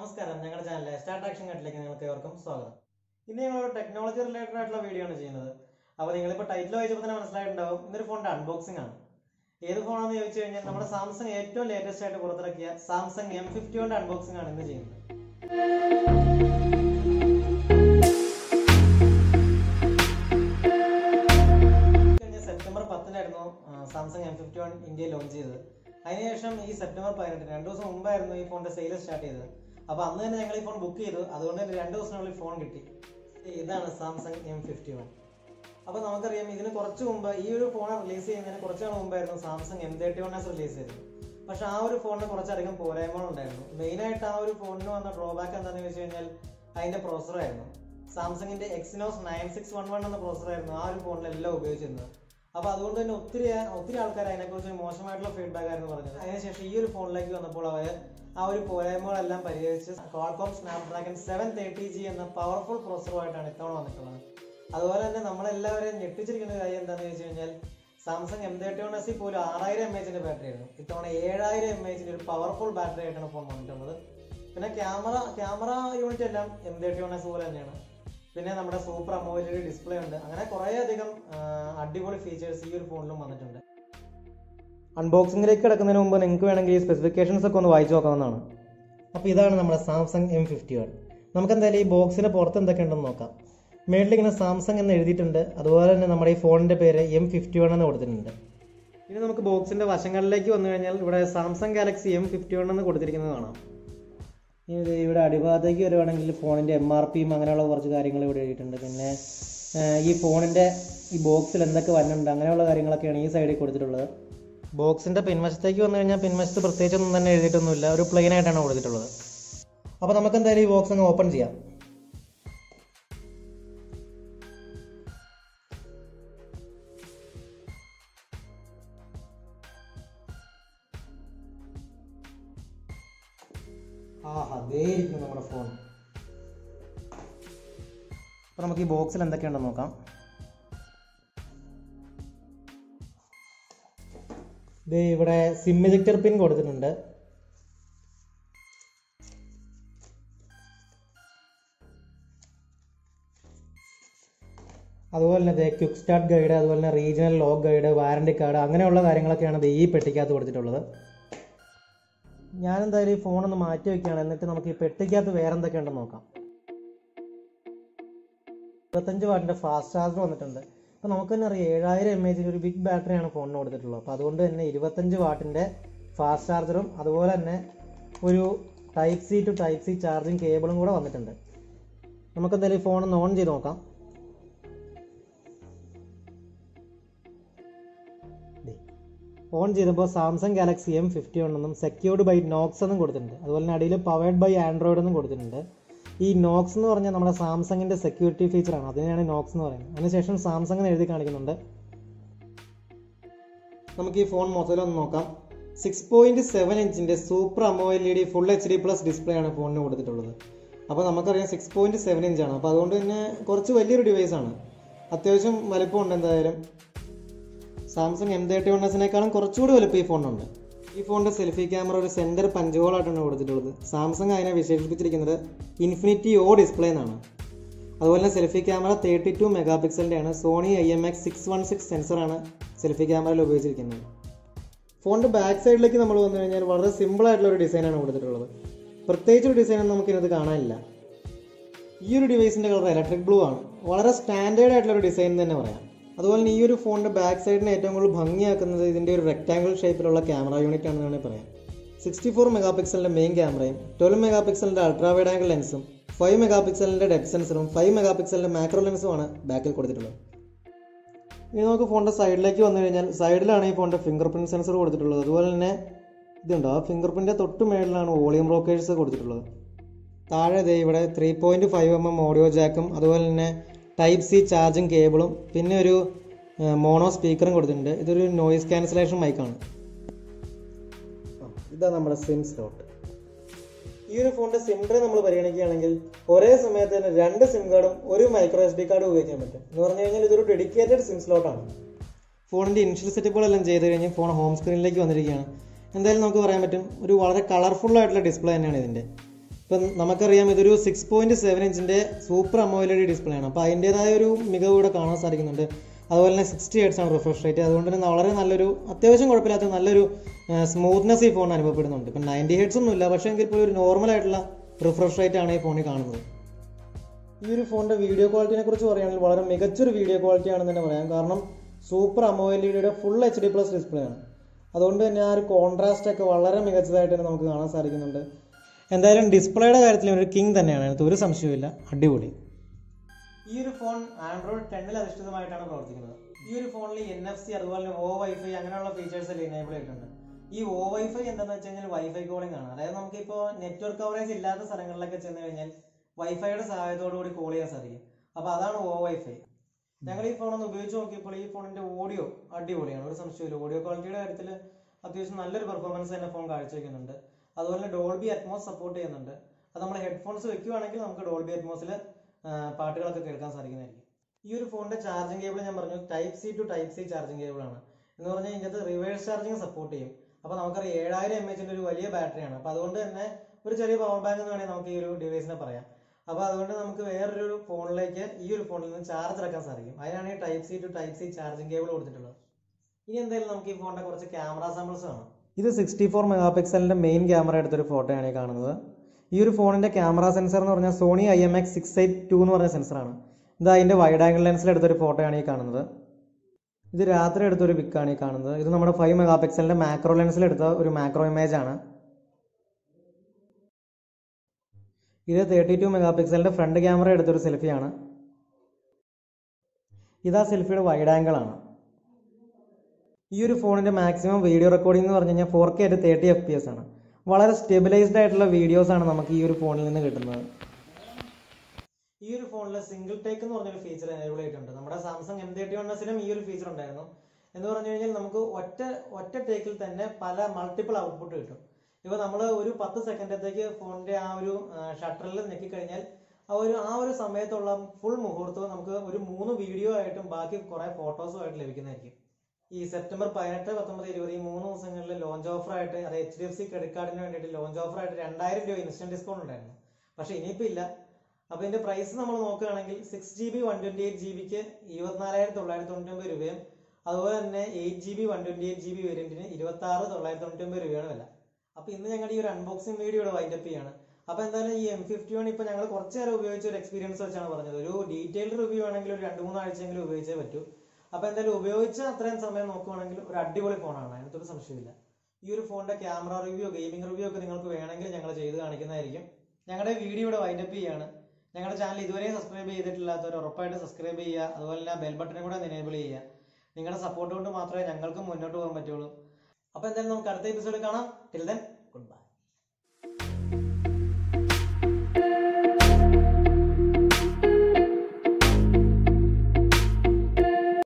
Namaskaram, ഞങ്ങളുടെ ചാനലിലെ start action കട്ടിലേക്ക് നിങ്ങൾക്ക് ഏവർക്കും സ്വാഗതം. ഇന്ന് നമ്മൾ ഒരു ടെക്നോളജി റിലേറ്റഡ് ആയിട്ടുള്ള വീഡിയോ ആണ് ചെയ്യുന്നത്. അപ്പോൾ നിങ്ങൾ ഇപ്പോൾ ടൈറ്റിൽ വായിച്ചപ്പോൾ തന്നെ മനസ്സിലായിട്ടുണ്ടാവും ഇന്നൊരു ഫോണിന്റെ അൺബോക്സിംഗ് ആണ്. ഏത് ഫോണാണെന്ന് ചോദിച്ചു കഴിഞ്ഞാൽ നമ്മുടെ സാംസങ് ഏറ്റവും ലേറ്റസ്റ്റ് ആയിട്ട് പുറത്തിറക്കിയ സാംസങ് M51 അൺബോക്സിംഗ് ആണ് ഇന്ന് ചെയ്യുന്നത്. സെപ്റ്റംബർ 10 സാംസങ് M51 ഇന്ത്യയിൽ ലോഞ്ച് ചെയ്തത്. അതിനുശേഷം ഈ സെപ്റ്റംബർ 18 2 ദിവസം മുമ്പായിരുന്നു ഈ ഫോണിന്റെ സെയിൽ സ്റ്റാർട്ട് ചെയ്തത്. അപ്പോൾ അന്ന് തന്നെ ഞങ്ങൾ ഈ ഫോൺ ബുക്ക് ചെയ്തു. അതുകൊണ്ട് തന്നെ 2 ദിവസത്തിനുള്ളിൽ ഫോൺ കിട്ടി. ഇതാണ് സാംസങ് M51. അപ്പോൾ നമുക്കറിയാം ഇതിന് കുറച്ച് മുമ്പ് ഈ ഒരു ഫോൺ റിലീസ് ചെയ്യുന്നതിന് കുറച്ച് നാൾ മുമ്പായിരുന്നു സാംസങ് M31s റിലീസ് ചെയ്തത്. പക്ഷേ ആ ഒരു ഫോണിന് കുറച്ചധികം പോരായ്മകളുണ്ടായിരുന്നു. മെയിനായിട്ട് ആ ഒരു ഫോണിന് വന്ന ഡ്രോബാക്ക് എന്താണെന്ന് വെച്ച് കഴിഞ്ഞാൽ അതിൻ്റെ പ്രോസറായിരുന്നു. സാംസങ്ങിൻ്റെ Exynos 9611 എന്ന പ്രോസറായിരുന്നു ആ ഒരു ഫോണിലെല്ലാം ഉപയോഗിച്ചിരുന്നത്. അപ്പോൾ അതുകൊണ്ട് തന്നെ ഒത്തിരി ആൾക്കാർ അതിനെക്കുറിച്ച് മോശമായിട്ടുള്ള ഫീഡ്ബാക്ക് ആയിരുന്നു പറഞ്ഞത്. അതിനുശേഷം ഈ ഒരു ഫോണിലേക്ക് വന്നപ്പോൾ അവർ ആ ഒരു പോരായ്മകളെല്ലാം പരിഹരിച്ച് ക്വാഡ്കോം Snapdragon 730G എന്ന പവർഫുൾ പ്രോസറുമായിട്ടാണ് ഇത്തവണ വന്നിട്ടുള്ളത്. അതുപോലെ തന്നെ നമ്മളെല്ലാവരെയും ഞെട്ടിച്ചിരിക്കുന്ന കാര്യം എന്താണെന്ന് ചോദിച്ചു കഴിഞ്ഞാൽ സാംസങ് M31s പോലും 6000 mAhന്റെ ബാറ്ററി ആയിരുന്നു. ഇത്തവണ 7000 mAhന്റെ ഒരു പവർഫുൾ ബാറ്ററി ആയിട്ടാണ് ഫോൺ വന്നിട്ടുള്ളത്. പിന്നെ ക്യാമറ യൂണിറ്റ് എല്ലാം M31s പോലെ തന്നെയാണ്. പിന്നെ നമ്മുടെ സൂപ്പർ AMOLED ഡിസ്പ്ലേ ഉണ്ട്. അങ്ങനെ കുറേയധികം അടിപൊളി ഫീച്ചേഴ്സ് ഈ ഒരു ഫോണിലും വന്നിട്ടുണ്ട്. അൺബോക്സിംഗിലേക്ക് കിടക്കുന്നതിന് മുമ്പ് നിങ്ങൾക്ക് വേണമെങ്കിൽ ഈ സ്പെസിഫിക്കേഷൻസ് ഒക്കെ ഒന്ന് വായിച്ചു നോക്കാവുന്നതാണ്. അപ്പോൾ ഇതാണ് നമ്മുടെ സാംസങ് M51. നമുക്കെന്തായാലും ഈ ബോക്സിന് പുറത്ത് എന്തൊക്കെ ഉണ്ടെന്ന് നോക്കാം. മേളിലിങ്ങനെ സാംസങ് എന്ന് എഴുതിയിട്ടുണ്ട്. അതുപോലെ തന്നെ നമ്മുടെ ഈ ഫോണിൻ്റെ പേര് M51 എന്ന് കൊടുത്തിട്ടുണ്ട്. ഇനി നമുക്ക് ബോക്സിൻ്റെ വശങ്ങളിലേക്ക് വന്നു കഴിഞ്ഞാൽ ഇവിടെ സാംസങ് ഗാലക്സി M51 എന്ന് കൊടുത്തിരിക്കുന്നത് കാണാം. ഇനി ഇവിടെ അടിഭാഗത്തേക്ക് വരുവാണെങ്കിൽ ഫോണിൻ്റെ MRPയും അങ്ങനെയുള്ള കുറച്ച് കാര്യങ്ങൾ ഇവിടെ എഴുതിയിട്ടുണ്ട്. പിന്നെ ഈ ഫോണിൻ്റെ ഈ ബോക്സിൽ എന്തൊക്കെ വരുന്നുണ്ട് അങ്ങനെയുള്ള കാര്യങ്ങളൊക്കെയാണ് ഈ സൈഡിൽ കൊടുത്തിട്ടുള്ളത്. ബോക്സിൻ്റെ പിൻവശത്തേക്ക് വന്നു കഴിഞ്ഞാൽ പിൻവശത്ത് പ്രത്യേകിച്ചൊന്നും തന്നെ എഴുതിയിട്ടൊന്നുമില്ല, ഒരു പ്ലെയിൻ ആയിട്ടാണ് കൊടുത്തിട്ടുള്ളത്. അപ്പോൾ നമുക്കെന്തായാലും ഈ ബോക്സ് അങ്ങ് ഓപ്പൺ ചെയ്യാം. അതേ ഇരിക്കും നമ്മുടെ ഫോൺ. അപ്പോൾ നമുക്ക് ഈ ബോക്സിൽ എന്തൊക്കെയുണ്ടെന്ന് നോക്കാം. ഇത് ഇവിടെ സിം ഇജക്ടർ പിൻ കൊടുത്തിട്ടുണ്ട്. അതുപോലെ തന്നെ ക്വിക്ക് സ്റ്റാർട്ട് ഗൈഡ്, അതുപോലെ തന്നെ regional lock guide, warranty card അങ്ങനെയുള്ള കാര്യങ്ങളൊക്കെയാണ് ഇത് ഈ പെട്ടിക്കകത്ത് കൊടുത്തിട്ടുള്ളത്. ഞാനെന്തായാലും ഈ ഫോണൊന്ന് മാറ്റി വയ്ക്കുകയാണ്. എന്നിട്ട് നമുക്ക് ഈ പെട്ടിക്കകത്ത് വേറെ എന്തൊക്കെ ഉണ്ടെന്ന് നോക്കാം. 25 വാട്ടിൻ്റെ ഫാസ്റ്റ് ചാർജർ വന്നിട്ടുണ്ട്. അപ്പോൾ നമുക്ക് തന്നെ അറിയാം 7000 mAhൻ്റെ ഒരു ബിഗ് ബാറ്ററിയാണ് ഫോണിന് കൊടുത്തിട്ടുള്ളത്. അപ്പോൾ അതുകൊണ്ട് തന്നെ 25 വാട്ടിൻ്റെ ഫാസ്റ്റ് ചാർജറും അതുപോലെ തന്നെ ഒരു Type-C to Type-C ചാർജിങ് കേബിളും കൂടെ വന്നിട്ടുണ്ട്. നമുക്കെന്തായാലും ഈ ഫോണൊന്ന് ഓൺ ചെയ്ത് നോക്കാം. ഓൺ ചെയ്തപ്പോൾ സാംസങ് ഗാലക്സി M51 എന്നും സെക്യൂർഡ് ബൈ നോക്സ് എന്നും കൊടുത്തിട്ടുണ്ട്. അതുപോലെ തന്നെ അടിയിൽ പവേർഡ് ബൈ ആൻഡ്രോയിഡ് എന്നും കൊടുത്തിട്ടുണ്ട്. ഈ നോക്സ് എന്ന് പറഞ്ഞാൽ നമ്മുടെ സാംസങ്ങിൻ്റെ സെക്യൂരിറ്റി ഫീച്ചറാണ്, അതിനെയാണ് നോക്സ് എന്ന് പറയുന്നത്. അതിനുശേഷം സാംസങ് എന്ന് എഴുതി കാണിക്കുന്നുണ്ട്. നമുക്ക് ഈ ഫോൺ മൊത്തത്തിലൊന്ന് നോക്കാം. 6.7 ഇഞ്ചിൻ്റെ super AMOLED Full HD+ display ആണ് ഫോണിന് കൊടുത്തിട്ടുള്ളത്. അപ്പോൾ നമുക്കറിയാം 6.7 ഇഞ്ചാണ്. അപ്പോൾ അതുകൊണ്ട് തന്നെ കുറച്ച് വലിയൊരു ഡിവൈസാണ്. അത്യാവശ്യം വലിപ്പമുണ്ട്. എന്തായാലും സാംസങ് M31s കുറച്ചുകൂടി വലുപ്പം ഈ ഫോണുണ്ട്. ഈ ഫോണിൻ്റെ സെൽഫി ക്യാമറ ഒരു സെൻറ്റർ പഞ്ചുകളായിട്ടാണ് കൊടുത്തിട്ടുള്ളത്. സാംസങ് അതിനെ വിശേഷിപ്പിച്ചിരിക്കുന്നത് ഇൻഫിനിറ്റി O ഡിസ്പ്ലേ എന്നാണ്. അതുപോലെ തന്നെ സെൽഫി ക്യാമറ 32 മെഗാ പിക്സലിൻ്റെയാണ്. സോണി IMX616 സെൻസറാണ് സെൽഫി ക്യാമറയിൽ ഉപയോഗിച്ചിരിക്കുന്നത്. ഫോണിൻ്റെ ബാക്ക് സൈഡിലേക്ക് നമ്മൾ വന്നു കഴിഞ്ഞാൽ വളരെ സിമ്പിളായിട്ടുള്ള ഒരു ഡിസൈനാണ് കൊടുത്തിട്ടുള്ളത്. പ്രത്യേകിച്ച് ഒരു ഡിസൈനൊന്നും നമുക്കിത് കാണാനില്ല. ഈ ഒരു ഡിവൈസിൻ്റെ കളർ ഇലക്ട്രിക് ബ്ലൂ ആണ്. വളരെ സ്റ്റാൻഡേർഡ് ആയിട്ടുള്ള ഒരു ഡിസൈൻ തന്നെ പറയാം. അതുപോലെ തന്നെ ഈ ഒരു ഫോണിൻ്റെ ബാക്ക് സൈഡിന് ഏറ്റവും കൂടുതൽ ഭംഗിയാക്കുന്നത് ഇതിൻ്റെ ഒരു റെക്റ്റാങ്കിൾ ഷേപ്പിലുള്ള ക്യാമറ യൂണിറ്റ് ആണെന്ന് വേണമെങ്കിൽ പറയാം. 64 മെഗാ പിക്സലിൻ്റെ മെയിൻ ക്യാമറയും 12 മെഗാ പിക്സലിൻ്റെ അൾട്രാവൈഡ് ആംഗിൾ ലെൻസും 5 മെഗാ പിക്സലിൻ്റെ ഡെപ്ത് സെൻസറും 5 മെഗാ പിക്സലിൻ്റെ മാക്രോ ലെൻസുമാണ് ബാക്കിൽ കൊടുത്തിട്ടുള്ളത്. ഇനി നമുക്ക് ഫോണിൻ്റെ സൈഡിലേക്ക് വന്നു കഴിഞ്ഞാൽ സൈഡിലാണ് ഈ ഫോണിൻ്റെ ഫിംഗർ പ്രിൻറ്റ് സെൻസർ കൊടുത്തിട്ടുള്ളത്. അതുപോലെ തന്നെ ഇതുണ്ടോ ആ ഫിംഗർ പ്രിൻ്റിൻ്റെ തൊട്ട് മേളിലാണ് വോളിയം റോക്കേഴ്സ് കൊടുത്തിട്ടുള്ളത്. താഴെ ദേ ഇവിടെ 3.5mm ഓഡിയോ ജാക്കും അതുപോലെ തന്നെ Type-C ചാർജിങ് കേബിളും പിന്നെ ഒരു മോണോ സ്പീക്കറും കൊടുത്തിട്ടുണ്ട്. ഇതൊരു നോയിസ് ക്യാൻസലേഷൻ മൈക്കാണ്. ഇതാണ് നമ്മുടെ സിം സ്ലോട്ട്. ഈ ഒരു ഫോണിൻ്റെ സിം ട്രേ നമ്മൾ പരിഗണിക്കുകയാണെങ്കിൽ ഒരേ സമയത്ത് തന്നെ 2 SIM കാർഡും ഒരു മൈക്രോ SD കാർഡും ഉപയോഗിക്കാൻ പറ്റും. എന്ന് പറഞ്ഞു കഴിഞ്ഞാൽ ഇതൊരു ഡെഡിക്കേറ്റഡ് സിം സ്ലോട്ടാണ്. ഫോണിൻ്റെ ഇനിഷ്യൽ സെറ്റപ്പുകളെല്ലാം ചെയ്ത് കഴിഞ്ഞ് ഫോൺ ഹോം സ്ക്രീനിലേക്ക് വന്നിരിക്കുകയാണ്. എന്തായാലും നമുക്ക് പറയാൻ പറ്റും ഒരു വളരെ കളർഫുള്ളായിട്ടുള്ള ഡിസ്പ്ലേ തന്നെയാണ് ഇതിൻ്റെ. നമുക്കറിയാം ഇതൊരു 6.7 ഇഞ്ചിന്റെ സൂപ്പർ അമോയിലെഡ് ഡിസ്പ്ലേ ആണ്. അപ്പോൾ അതിൻ്റേതായ ഒരു മികവ് ഇവിടെ കാണാൻ സാധിക്കുന്നുണ്ട്. അതുപോലെ തന്നെ 60 Hz ആണ് റിഫ്രഷ് റേറ്റ്. അതുകൊണ്ട് തന്നെ വളരെ നല്ലൊരു അത്യാവശ്യം കുഴപ്പമില്ലാത്ത നല്ലൊരു സ്മൂത്ത്നെസ് ഈ ഫോൺ അനുഭവപ്പെടുന്നുണ്ട്. ഇപ്പം 90 Hz ഒന്നും ഇല്ല, പക്ഷേ എങ്കിൽ ഇപ്പോൾ ഒരു നോർമലായിട്ടുള്ള റിഫ്രഷ് റേറ്റ് ആണ് ഈ ഫോണിൽ കാണുന്നത്. ഈ ഒരു ഫോണിൻ്റെ വീഡിയോ ക്വാളിറ്റിനെ കുറിച്ച് പറയുകയാണെങ്കിൽ വളരെ മികച്ചൊരു വീഡിയോ ക്വാളിറ്റി ആണെന്ന് തന്നെ പറയാം. കാരണം super AMOLED full HD+ display ആണ്. അതുകൊണ്ട് തന്നെ ആ ഒരു കോൺട്രാസ്റ്റ് ഒക്കെ വളരെ മികച്ചതായിട്ട് തന്നെ നമുക്ക് കാണാൻ സാധിക്കുന്നുണ്ട്. എന്തായാലും ഡിസ്പ്ലേയുടെ കാര്യത്തിൽ ഒരു കിങ് തന്നെയാണ്, അതിനകത്ത് ഒരു സംശയമില്ല, അടിപൊളി. ഈ ഒരു ഫോൺ Android 10 അധിഷ്ഠിതമായിട്ടാണ് പ്രവർത്തിക്കുന്നത്. ഈ ഒരു ഫോണിൽ NFC അതുപോലെ തന്നെ WiFi അങ്ങനെയുള്ള ഫീച്ചേഴ്സ് എല്ലാം എനേബിൾ ആയിട്ടുണ്ട്. ഈ WiFi എന്താണെന്ന് വെച്ച് കഴിഞ്ഞാൽ വൈഫൈ കോളിംഗ് ആണ്. അതായത് നമുക്കിപ്പോൾ നെറ്റ്വർക്ക് കവറേജ് ഇല്ലാത്ത സ്ഥലങ്ങളിലൊക്കെ ചെന്ന് കഴിഞ്ഞാൽ വൈഫൈയുടെ സഹായത്തോടു കൂടി കോൾ ചെയ്യാൻ സാധിക്കും. അപ്പോൾ അതാണ് WiFi. ഞങ്ങൾ ഈ ഫോണൊന്ന് ഉപയോഗിച്ച് നോക്കിയപ്പോൾ ഈ ഫോണിൻ്റെ ഓഡിയോ അടിപൊളിയാണ്, ഒരു സംശയമില്ല. ഓഡിയോ ക്വാളിറ്റിയുടെ കാര്യത്തിൽ അത്യാവശ്യം നല്ലൊരു പെർഫോമൻസ് തന്നെ ഫോൺ കാഴ്ചവെക്കുന്നുണ്ട്. അതുപോലെ തന്നെ ഡോൾബി അറ്റ്മോസ് സപ്പോർട്ട് ചെയ്യുന്നുണ്ട്. അത് നമ്മൾ ഹെഡ്ഫോൺസ് വെക്കുകയാണെങ്കിൽ നമുക്ക് ഡോൾബി അറ്റ്മോസിൽ പാട്ടുകളൊക്കെ കേൾക്കാൻ സാധിക്കുന്നതായിരിക്കും. ഈ ഒരു ഫോണിൻ്റെ ചാർജിങ് കേബിൾ ഞാൻ പറഞ്ഞു Type-C to Type-C ചാർജിങ് കേബിളാണ്. എന്ന് പറഞ്ഞാൽ ഇതിനകത്ത് റിവേഴ്സ് ചാർജിങ് സപ്പോർട്ട് ചെയ്യും. അപ്പോൾ നമുക്കറിയാം 7000 mAh ഒരു വലിയ ബാറ്ററിയാണ്. അപ്പോൾ അതുകൊണ്ട് തന്നെ ഒരു ചെറിയ പവർ ബാങ്ക് എന്ന് വേണമെങ്കിൽ നമുക്ക് ഈ ഒരു ഡിവൈസിനെ പറയാം. അപ്പോൾ അതുകൊണ്ട് നമുക്ക് വേറൊരു ഫോണിലേക്ക് ഈ ഒരു ഫോണിൽ നിന്ന് ചാർജ് ഇറക്കാൻ സാധിക്കും. അതിനാണ് ഈ Type-C to Type-C charging cable കൊടുത്തിട്ടുള്ളത്. ഇനി എന്തായാലും നമുക്ക് ഈ ഫോണിൻ്റെ കുറച്ച് ക്യാമറ സാമ്പിൾസ് കാണാം. ഇത് 64 MP മെയിൻ ക്യാമറ എടുത്തൊരു ഫോട്ടോയാണ് ഈ കാണുന്നത്. ഈ ഒരു ഫോണിൻ്റെ ക്യാമറ സെൻസർ എന്ന് പറഞ്ഞാൽ സോണി IMX682 എന്ന് പറഞ്ഞ സെൻസറാണ്. ഇത് അതിൻ്റെ വൈഡ് ആംഗിൾ ലെൻസിൽ എടുത്തൊരു ഫോട്ടോയാണ് ഈ കാണുന്നത്. ഇത് രാത്രി എടുത്തൊരു പിക്കാണ് ഈ കാണുന്നത്. ഇത് നമ്മുടെ 5 MP മാക്രോ ലെൻസിൽ എടുത്ത ഒരു മാക്രോ ഇമേജ് ആണ്. ഇത് 32 MP ഫ്രണ്ട് ക്യാമറ എടുത്തൊരു സെൽഫിയാണ്. ഇതാ സെൽഫിയുടെ വൈഡ് ആംഗിൾ ആണ്. ഈ ഒരു ഫോണിൻ്റെ മാക്സിമം വീഡിയോ റെക്കോർഡിംഗ് എന്ന് പറഞ്ഞു കഴിഞ്ഞാൽ 4K at 30 FPS ആണ്. വളരെ സ്റ്റെബിലൈസ്ഡ് ആയിട്ടുള്ള വീഡിയോസാണ് നമുക്ക് ഈ ഒരു ഫോണിൽ നിന്ന് കിട്ടുന്നത്. ഈ ഒരു ഫോണിൽ സിംഗിൾ ടേക്ക് എന്ന് പറഞ്ഞൊരു ഫീച്ചർ എനേബിൾ ആയിട്ടുണ്ട്. നമ്മുടെ Samsung M51 ഈ ഒരു ഫീച്ചർ ഉണ്ടായിരുന്നു. എന്ന് പറഞ്ഞു കഴിഞ്ഞാൽ നമുക്ക് ഒറ്റ ടേക്കിൽ തന്നെ പല മൾട്ടിപ്പിൾ ഔട്ട്പുട്ട് കിട്ടും. ഇപ്പോൾ നമ്മൾ ഒരു 10 സെക്കൻഡത്തേക്ക് ഫോണിൻ്റെ ആ ഒരു ഷട്ടറിൽ ഞെക്കിക്കഴിഞ്ഞാൽ ആ ഒരു സമയത്തുള്ള ഫുൾ മുഹൂർത്തവും നമുക്ക് ഒരു 3 വീഡിയോ ആയിട്ടും ബാക്കി കുറേ ഫോട്ടോസും ആയിട്ട് ലഭിക്കുന്നതായിരിക്കും. ഈ September 18, 19, 20 ഈ 3 ദിവസങ്ങളിൽ ലോഞ്ച് ഓഫറായിട്ട് അത് HDFC ക്രെഡിറ്റ് കാർഡിന് വേണ്ടിയിട്ട് ലോഞ്ച് ഓഫറായിട്ട് ₹2000 ഇൻസ്റ്റന്റ് ഡിസ്കൗണ്ട് ഉണ്ടായിരുന്നു. പക്ഷേ ഇനിയിപ്പോൾ ഇല്ല. അപ്പോൾ ഇതിൻ്റെ പ്രൈസ് നമ്മൾ നോക്കുകയാണെങ്കിൽ 6GB 128GB 24,999 രൂപയും അതുപോലെ തന്നെ 8GB 128GB വേരിയന്റിന് 26,999 രൂപയാണ് വില. അപ്പോൾ ഇന്ന് ഞങ്ങളുടെ ഈ ഒരു അൺബോക്സിംഗ് വീഡിയോയുടെ വൈൻഡപ്പ് ചെയ്യാണ്. അപ്പോൾ എന്തായാലും ഈ M51 ഇപ്പോൾ ഞങ്ങൾ കുറച്ച് നേരം ഉപയോഗിച്ച ഒരു എക്സ്പീരിയൻസ് വെച്ചാണ് പറഞ്ഞത്. ഒരു ഡീറ്റെയിൽഡ് റിവ്യൂ ആണെങ്കിൽ ഒരു 2-3 ആഴ്ചയെങ്കിലും ഉപയോഗിച്ചേ പറ്റൂ. അപ്പോൾ എന്തായാലും ഉപയോഗിച്ച അത്രയും സമയം നോക്കുകയാണെങ്കിൽ ഒരു അടിപൊളി ഫോണാണ്, അതിനകത്തൊരു സംശയമില്ല. ഈ ഒരു ഫോണിൻ്റെ ക്യാമറ റിവ്യൂ ഗെയിമിംഗ് റിവ്യൂ ഒക്കെ നിങ്ങൾക്ക് വേണമെങ്കിൽ ഞങ്ങൾ ചെയ്ത് കാണിക്കുന്നതായിരിക്കും. ഞങ്ങളുടെ വീഡിയോയുടെ വൈൻഡപ്പ് ചെയ്യാണ്. ഞങ്ങളുടെ ചാനൽ ഇതുവരെയും സബ്സ്ക്രൈബ് ചെയ്തിട്ടില്ലാത്തവർ ഉറപ്പായിട്ട് സബ്സ്ക്രൈബ് ചെയ്യുക. അതുപോലെ തന്നെ ബെൽ ബട്ടനും കൂടെ എനേബിൾ ചെയ്യുക. നിങ്ങളുടെ സപ്പോർട്ട് കൊണ്ട് മാത്രമേ ഞങ്ങൾക്ക് മുന്നോട്ട് പോകാൻ പറ്റുള്ളൂ. അപ്പോൾ എന്തായാലും നമുക്ക് അടുത്ത എപ്പിസോഡ് കാണാം. Till then good by.